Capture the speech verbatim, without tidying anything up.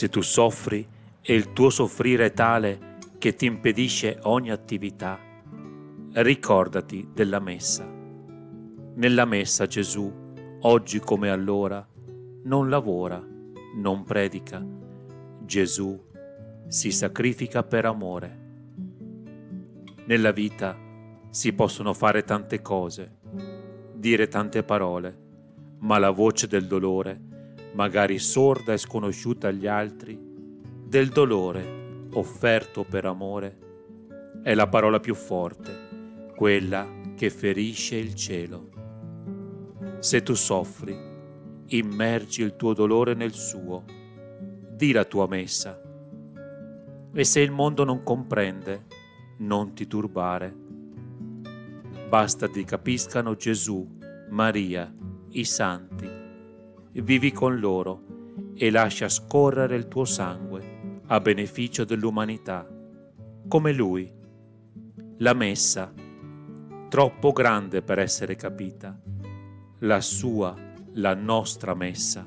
Se tu soffri e il tuo soffrire è tale che ti impedisce ogni attività, ricordati della Messa. Nella Messa Gesù, oggi come allora, non lavora, non predica. Gesù si sacrifica per amore. Nella vita si possono fare tante cose, dire tante parole, ma la voce del dolore, magari sorda e sconosciuta agli altri, del dolore offerto per amore, è la parola più forte, quella che ferisce il cielo. Se tu soffri, immergi il tuo dolore nel suo, di la tua messa. E se il mondo non comprende, non ti turbare. Basta ti capiscano Gesù, Maria, i santi. Vivi con loro e lascia scorrere il tuo sangue a beneficio dell'umanità, come Lui. La Messa, troppo grande per essere capita, la sua, la nostra Messa.